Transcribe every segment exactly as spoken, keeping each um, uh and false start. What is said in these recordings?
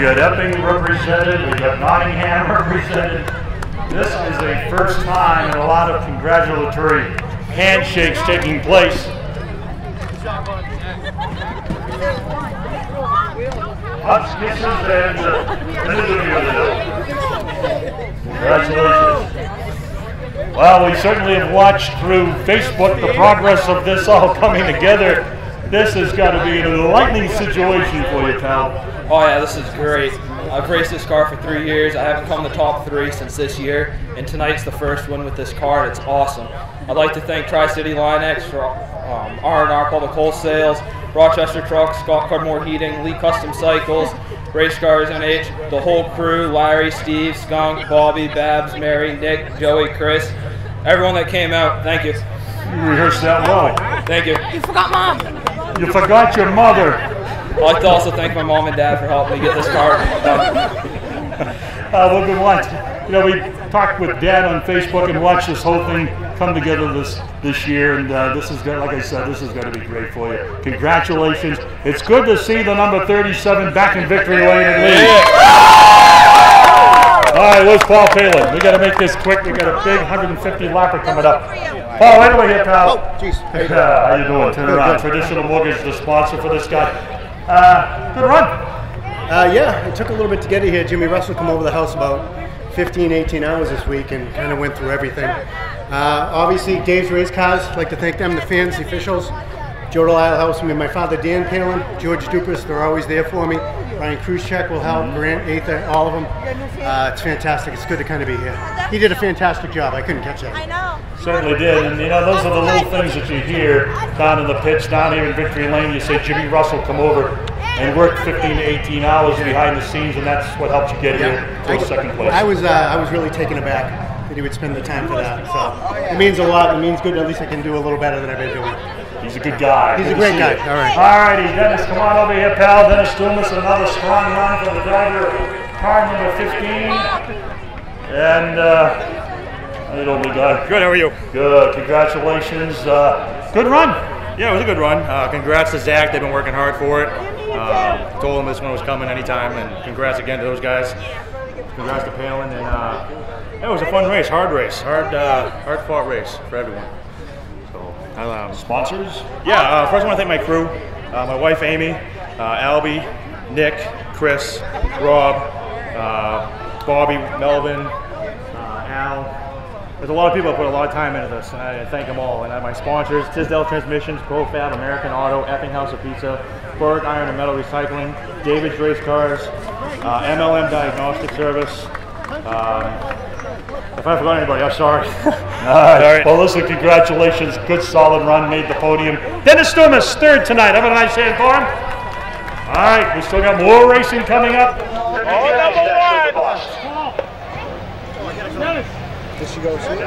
We've got Epping represented, we've got Nottingham represented. This is the first time and a lot of congratulatory handshakes taking place. Hups, kisses, and uh, congratulations. Well, we certainly have watched through Facebook the progress of this all coming together. This has got to be an enlightening situation for you, pal. Oh yeah, this is great. I've raced this car for three years. I haven't come in the top three since this year, and tonight's the first win with this car. It's awesome. I'd like to thank Tri-City Line-X for um, R and R Public Wholesales, Rochester Trucks, Scott Carmore Heating, Lee Custom Cycles, Race Cars N H, the whole crew, Larry, Steve, Skunk, Bobby, Babs, Mary, Nick, Joey, Chris, everyone that came out, thank you. You rehearsed that well. Thank you. You forgot Mom. You forgot your mother. I'd like to also thank my mom and dad for helping me get this car. uh, well, good watch. You know, we talked with Dad on Facebook and watched this whole thing come together this this year, and uh, this is good. Like I said, this is going to be great for you. Congratulations! It's good to see the number thirty-seven back in victory lane and lead. Yeah. All right, where's Paul Palen? We got to make this quick. We got a big one hundred fifty lapper coming up. Paul, right over here, pal. Oh, geez. Hey, uh, how you doing? Turn around. Traditional Mortgage, the sponsor for this guy. Uh, good run. Uh, yeah, it took a little bit to get here. Jimmy Russell came over the house about fifteen, eighteen hours this week and kind of went through everything. Uh, obviously, Dave's Race Cars. I'd like to thank them, the fans, the officials. Joe Delisle helps me. My father, Dan Palen, George Dupas, they're always there for me. Ryan Khrushchev will help, Grant Aether, all of them. Uh, it's fantastic. It's good to kind of be here. He did a fantastic job. I couldn't catch that. I know. Certainly did. And, you know, those are the little things that you hear down in the pits, down here in Victory Lane. You say, Jimmy Russell, come over and work fifteen to eighteen hours behind the scenes, and that's what helps you get yeah. here to second place. I was, uh, I was really taken aback that he would spend the time for that. So it means a lot. It means good. At least I can do a little better than I've been doing. He's a good guy. He's good a great guy. All right. All righty, Dennis, come on over here, pal. Dennis Dumas, another strong run for the driver, car number fifteen. And uh, little big guy. Good. How are you? Good. Congratulations. Uh, good run. Yeah, it was a good run. Uh, congrats to Zach. They've been working hard for it. Uh, told him this one was coming anytime, and congrats again to those guys. Congrats to Palin. And uh, it was a fun race, hard race, hard, uh, hard fought race for everyone. Um, Sponsors? Yeah, uh, first I want to thank my crew, uh, my wife Amy, uh, Albie, Nick, Chris, Rob, uh, Bobby, Melvin, uh, Al. There's a lot of people that put a lot of time into this, and I thank them all. And I have my sponsors, Tisdale Transmissions, ProFab, American Auto, Effingham House of Pizza, Burke Iron and Metal Recycling, Dave's Race Cars, uh, M L M Diagnostic Service, um, if I forgot anybody, I'm sorry. All right. Well, listen, congratulations. Good, solid run. Made the podium. Dennis Dumas, third tonight. Have a nice hand for him. All right. We still got more racing coming up. Oh, number one. Does she go see?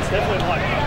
It's definitely one.